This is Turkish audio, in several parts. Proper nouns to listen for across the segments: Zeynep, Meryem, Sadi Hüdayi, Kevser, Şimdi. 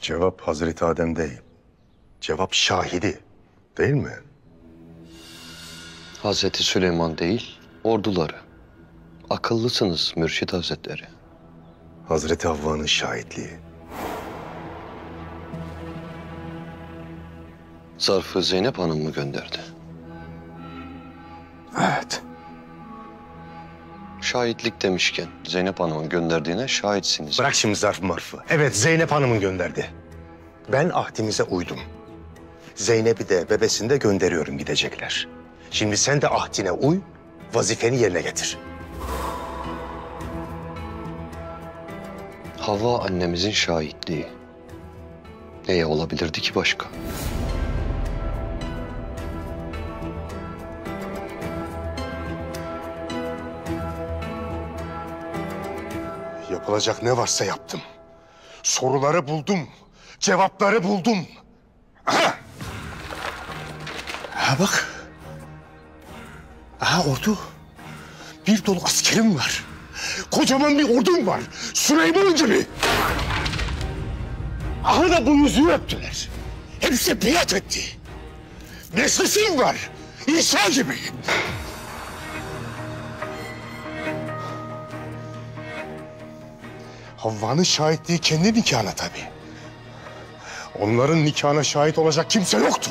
Cevap Hazreti Adem değil. Cevap şahidi değil mi? Hazreti Süleyman değil, orduları. Akıllısınız Mürşid Hazretleri. Hazreti Havva'nın şahitliği. Zarfı Zeynep Hanım mı gönderdi? Evet. Şahitlik demişken Zeynep Hanım'ın gönderdiğine şahitsiniz. Bırak şimdi zarf marfı. Evet, Zeynep Hanım'ın gönderdi. Ben ahdimize uydum. Zeynep'i de bebesini de gönderiyorum, gidecekler. Şimdi sen de ahdine uy, vazifeni yerine getir. Havva annemizin şahitliği. Neye olabilirdi ki başka? Yapılacak ne varsa yaptım. Soruları buldum. Cevapları buldum. Aha! Ha bak. Aha ordu. Bir dolu askerim var. Kocaman bir ordum var. Süleyman gibi. Aha da bu yüzüğü öptüler. Hepsi biat etti. Neslisim var. İsa gibi. Havva'nın şahitliği kendi nikâhına tabii. Onların nikâhına şahit olacak kimse yoktu.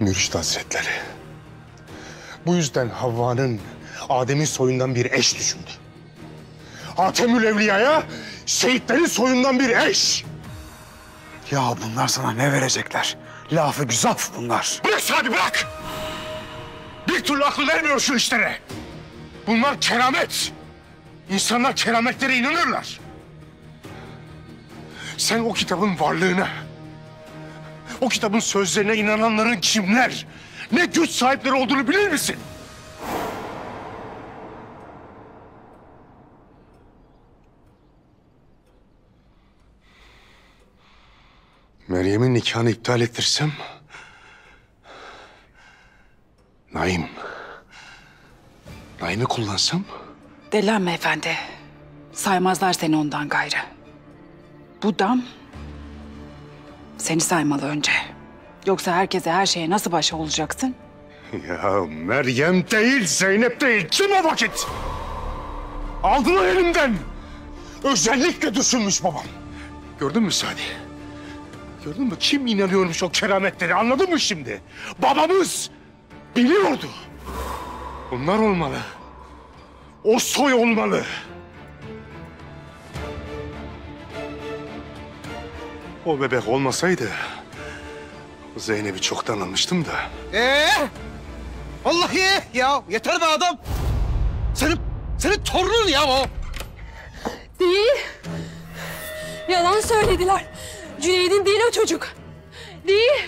Mürşid Hazretleri. Bu yüzden Havva'nın Adem'in soyundan bir eş düşündü. Hatemül Evliya'ya şehitlerin soyundan bir eş. Ya bunlar sana ne verecekler? Lafı güzaf bunlar. Bırak Sadi bırak! Bir türlü akıl vermiyor şu işlere. Bunlar keramet. İnsanlar kerametlere inanırlar. Sen o kitabın varlığına, o kitabın sözlerine inananların kimler, ne güç sahipleri olduğunu bilir misin? Meryem'in nikahını iptal ettirsem, Naim'i kullansam? Delenme efendi. Saymazlar seni ondan gayrı. Bu dam seni saymalı önce. Yoksa herkese, her şeye nasıl başa olacaksın? Ya Meryem değil, Zeynep değil. Kim o vakit? Aldılar elimden. Özellikle düşünmüş babam. Gördün mü Sadi? Gördün mü? Kim inanıyormuş o kerametleri? Anladın mı şimdi? Babamız biliyordu. Bunlar olmalı. O soy olmalı. O bebek olmasaydı Zeynep'i çoktan almıştım da. Vallahi ya yeter be adam. Senin torunun ya o. Değil. Yalan söylediler. Cüneyd'in değil o çocuk. Değil.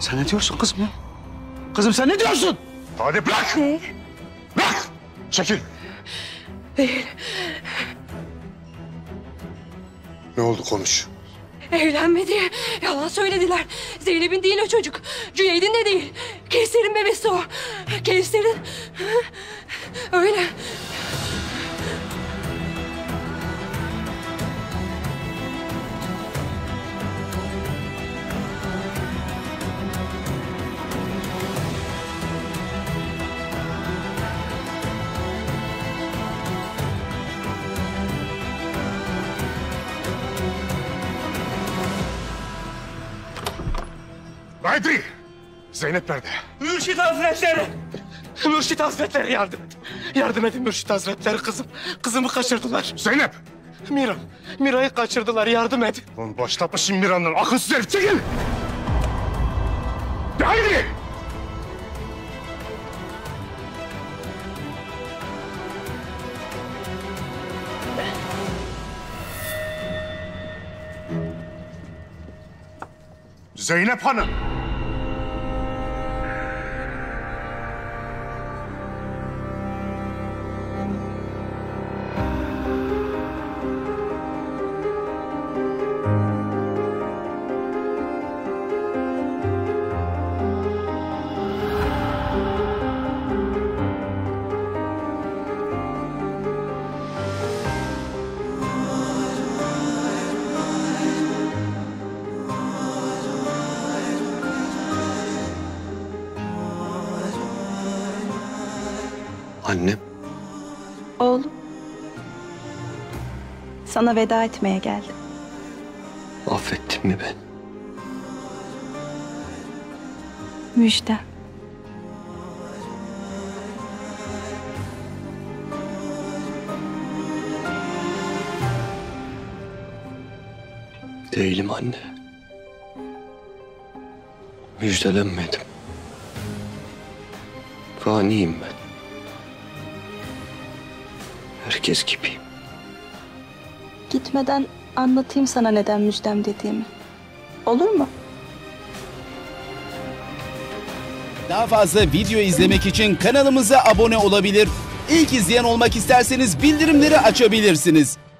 Sen ne diyorsun kızım ya? Kızım sen ne diyorsun? Hadi bırak. Değil. Bırak! Çekil! Değil. Ne oldu? Konuş. Evlenmedi. Yalan söylediler. Zeynep'in değil o çocuk. Cüneyd'in de değil. Kevser'in bebesi o. Kevser'in... Öyle. Bedri! Zeynep nerede? Mürşid Hazretleri! Mürşid Hazretleri yardım edin. Yardım edin Mürşid Hazretleri kızım. Kızımı kaçırdılar. Zeynep! Mira'yı kaçırdılar. Yardım edin. Lan başlatmışım Mira'nın. Akılsız herif çekil! Haydi! Zeynep Hanım! Annem. Oğlum. Sana veda etmeye geldim. Affettin mi beni? Müjde. Değilim anne. Müjdelenmedim. Faniyim ben. Herkes gibiyim. Gitmeden anlatayım sana neden müjdem dediğimi. Olur mu? Daha fazla video izlemek için kanalımıza abone olabilir. İlk izleyen olmak isterseniz bildirimleri açabilirsiniz.